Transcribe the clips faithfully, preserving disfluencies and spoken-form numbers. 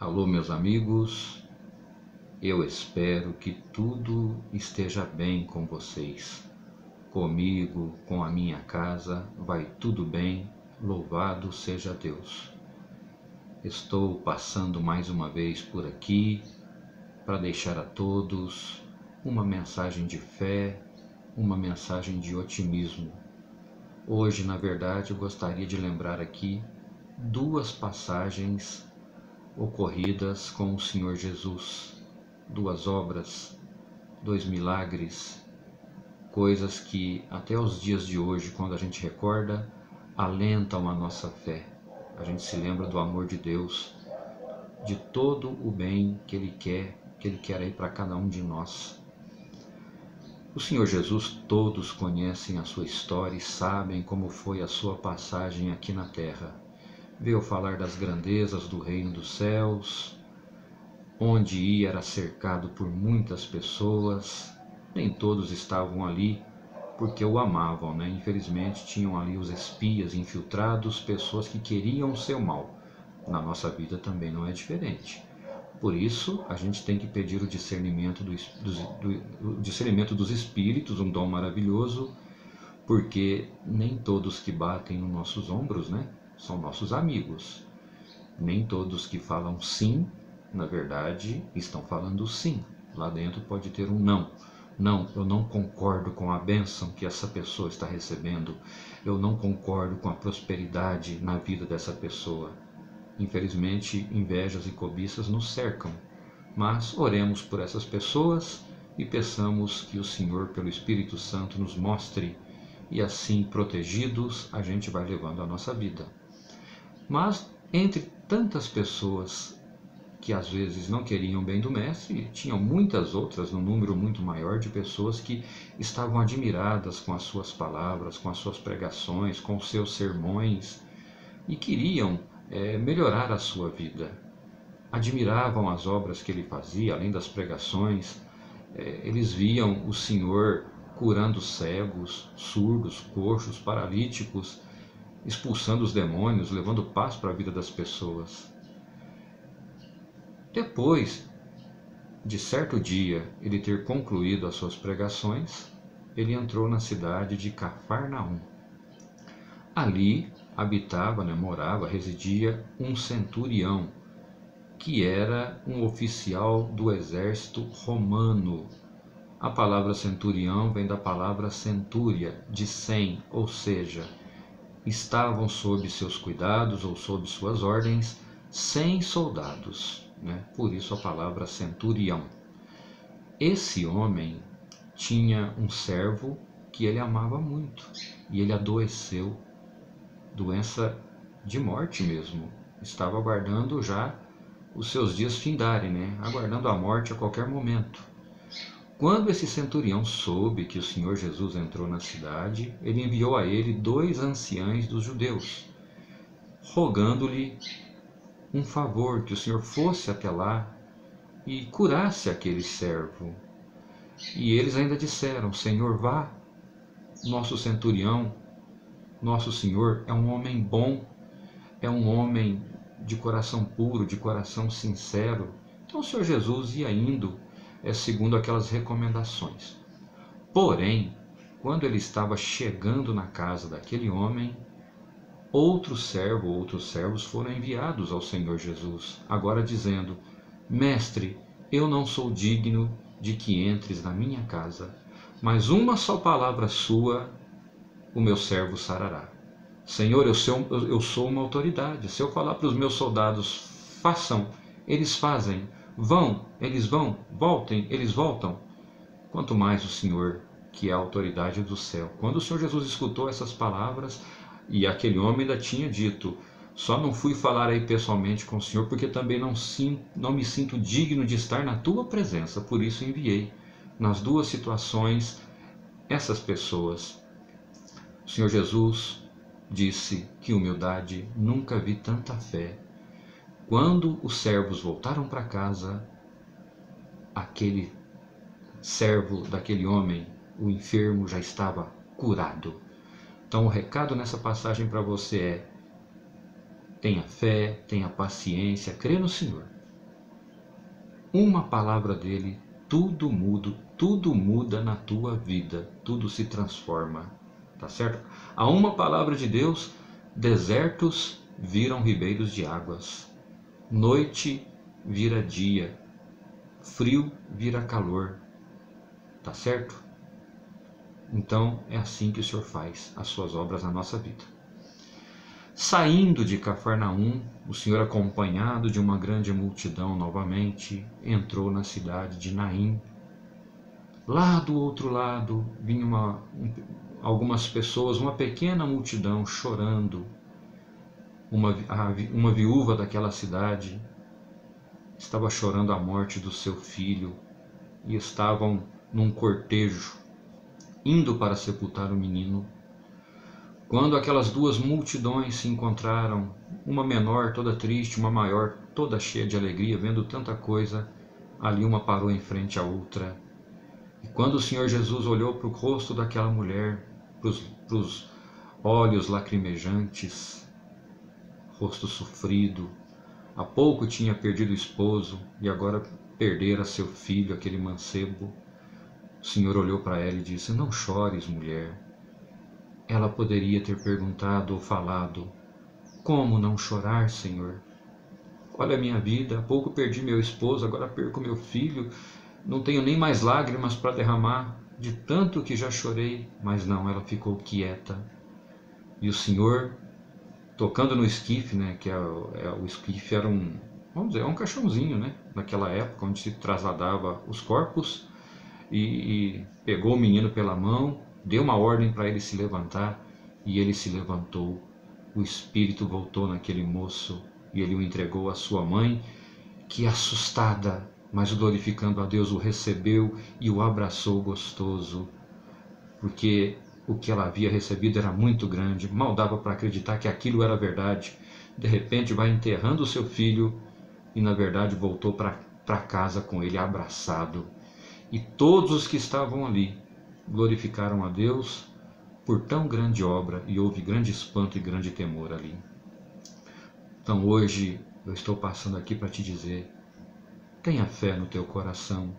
Alô, meus amigos, eu espero que tudo esteja bem com vocês. Comigo, com a minha casa, vai tudo bem, louvado seja Deus. Estou passando mais uma vez por aqui para deixar a todos uma mensagem de fé, uma mensagem de otimismo. Hoje, na verdade, eu gostaria de lembrar aqui duas passagens ocorridas com o Senhor Jesus, duas obras, dois milagres, coisas que até os dias de hoje, quando a gente recorda, alentam a nossa fé. A gente se lembra do amor de Deus, de todo o bem que Ele quer, que Ele quer aí para cada um de nós. O Senhor Jesus, todos conhecem a sua história e sabem como foi a sua passagem aqui na terra. Veio falar das grandezas do reino dos céus, onde ia era cercado por muitas pessoas, nem todos estavam ali porque o amavam, né? Infelizmente tinham ali os espias infiltrados, pessoas que queriam o seu mal. Na nossa vida também não é diferente. Por isso, a gente tem que pedir o discernimento, do, do, do, discernimento dos espíritos, um dom maravilhoso, porque nem todos que batem nos nossos ombros, né, são nossos amigos. Nem todos que falam sim, na verdade, estão falando sim. Lá dentro pode ter um não. Não, eu não concordo com a bênção que essa pessoa está recebendo. Eu não concordo com a prosperidade na vida dessa pessoa. Infelizmente, invejas e cobiças nos cercam. Mas oremos por essas pessoas e peçamos que o Senhor, pelo Espírito Santo, nos mostre. E assim, protegidos, a gente vai levando a nossa vida. Mas, entre tantas pessoas que às vezes não queriam bem do mestre, tinham muitas outras, num número muito maior, de pessoas que estavam admiradas com as suas palavras, com as suas pregações, com os seus sermões, e queriam é, melhorar a sua vida. Admiravam as obras que ele fazia, além das pregações. É, eles viam o Senhor curando cegos, surdos, coxos, paralíticos, expulsando os demônios, levando paz para a vida das pessoas. Depois de certo dia ele ter concluído as suas pregações, ele entrou na cidade de Cafarnaum. Ali habitava, né, morava, residia um centurião, que era um oficial do exército romano. A palavra centurião vem da palavra centúria, de cem, ou seja, estavam sob seus cuidados ou sob suas ordens cem soldados. Né? Por isso a palavra centurião. Esse homem tinha um servo que ele amava muito e ele adoeceu, doença de morte mesmo. Estava aguardando já os seus dias findarem, né? Aguardando a morte a qualquer momento. Quando esse centurião soube que o Senhor Jesus entrou na cidade, ele enviou a ele dois anciães dos judeus, rogando-lhe um favor, que o Senhor fosse até lá e curasse aquele servo. E eles ainda disseram: Senhor, vá, nosso centurião, nosso Senhor é um homem bom, é um homem de coração puro, de coração sincero. Então o Senhor Jesus ia indo, é, segundo aquelas recomendações. Porém, quando ele estava chegando na casa daquele homem, Outro servo, outros servos foram enviados ao Senhor Jesus, agora dizendo: Mestre, eu não sou digno de que entres na minha casa, mas uma só palavra sua, o meu servo sarará. Senhor, eu sou, eu sou uma autoridade. Se eu falar para os meus soldados, façam, eles fazem. Vão, eles vão. Voltem, eles voltam. Quanto mais o Senhor, que é a autoridade do céu. Quando o Senhor Jesus escutou essas palavras, e aquele homem ainda tinha dito: só não fui falar aí pessoalmente com o Senhor, porque também não, sinto, não me sinto digno de estar na tua presença, por isso enviei. Nas duas situações, essas pessoas. O Senhor Jesus disse: que humildade, nunca vi tanta fé. Quando os servos voltaram para casa, aquele servo daquele homem, o enfermo, já estava curado. Então o recado nessa passagem para você é: tenha fé, tenha paciência, crê no Senhor. uma palavra dele, tudo muda, tudo muda na tua vida, tudo se transforma, tá certo? A uma palavra de Deus, desertos viram ribeiros de águas, noite vira dia, frio vira calor, tá certo? Então é assim que o Senhor faz as suas obras na nossa vida. Saindo de Cafarnaum, o Senhor, acompanhado de uma grande multidão novamente, entrou na cidade de Naim. Lá do outro lado, vinha uma, algumas pessoas, uma pequena multidão chorando. Uma, uma viúva daquela cidade estava chorando a morte do seu filho e estavam num cortejo, indo para sepultar o menino. Quando aquelas duas multidões se encontraram, uma menor toda triste, uma maior toda cheia de alegria, vendo tanta coisa, ali uma parou em frente à outra. E quando o Senhor Jesus olhou para o rosto daquela mulher, para os olhos lacrimejantes, rosto sofrido, há pouco tinha perdido o esposo e agora perdera seu filho, aquele mancebo, o Senhor olhou para ela e disse: não chores, mulher. Ela poderia ter perguntado ou falado: como não chorar, Senhor? Olha a minha vida, há pouco perdi meu esposo, agora perco meu filho, não tenho nem mais lágrimas para derramar, de tanto que já chorei. Mas não, ela ficou quieta. E o Senhor, tocando no esquife, né, que é, é, o esquife era um, vamos dizer, um caixãozinho, né, naquela época, onde se trasladava os corpos, e, e pegou o menino pela mão, deu uma ordem para ele se levantar, e ele se levantou. O espírito voltou naquele moço e ele o entregou à sua mãe, que, assustada, mas glorificando a Deus, o recebeu e o abraçou gostoso, porque o que ela havia recebido era muito grande, mal dava para acreditar que aquilo era verdade. De repente vai enterrando o seu filho e na verdade voltou para casa com ele abraçado, e todos os que estavam ali glorificaram a Deus por tão grande obra, e houve grande espanto e grande temor ali. Então hoje eu estou passando aqui para te dizer: tenha fé no teu coração.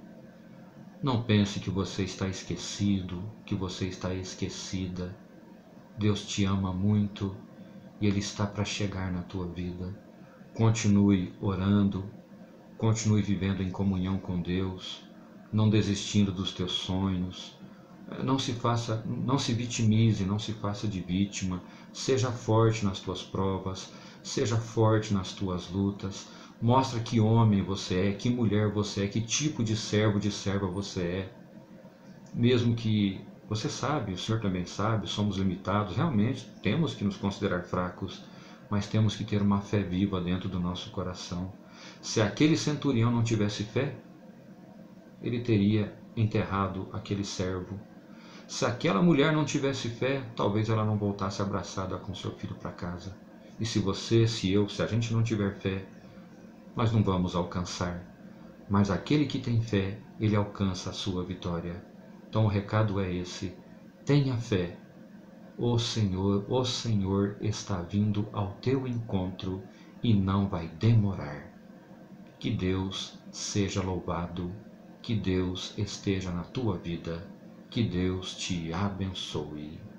Não pense que você está esquecido, que você está esquecida. Deus te ama muito e Ele está para chegar na tua vida. Continue orando, continue vivendo em comunhão com Deus, não desistindo dos teus sonhos. Não se faça, não se vitimize, não se faça de vítima. Seja forte nas tuas provas, seja forte nas tuas lutas. Mostra que homem você é, que mulher você é, que tipo de servo, de serva você é. Mesmo que você sabe, o Senhor também sabe, somos limitados, realmente temos que nos considerar fracos, mas temos que ter uma fé viva dentro do nosso coração. Se aquele centurião não tivesse fé, ele teria enterrado aquele servo. Se aquela mulher não tivesse fé, talvez ela não voltasse abraçada com seu filho para casa. E se você, se eu, se a gente não tiver fé, nós não vamos alcançar. Mas aquele que tem fé, ele alcança a sua vitória. Então o recado é esse: tenha fé. O Senhor, o Senhor está vindo ao teu encontro e não vai demorar. Que Deus seja louvado, que Deus esteja na tua vida. Que Deus te abençoe.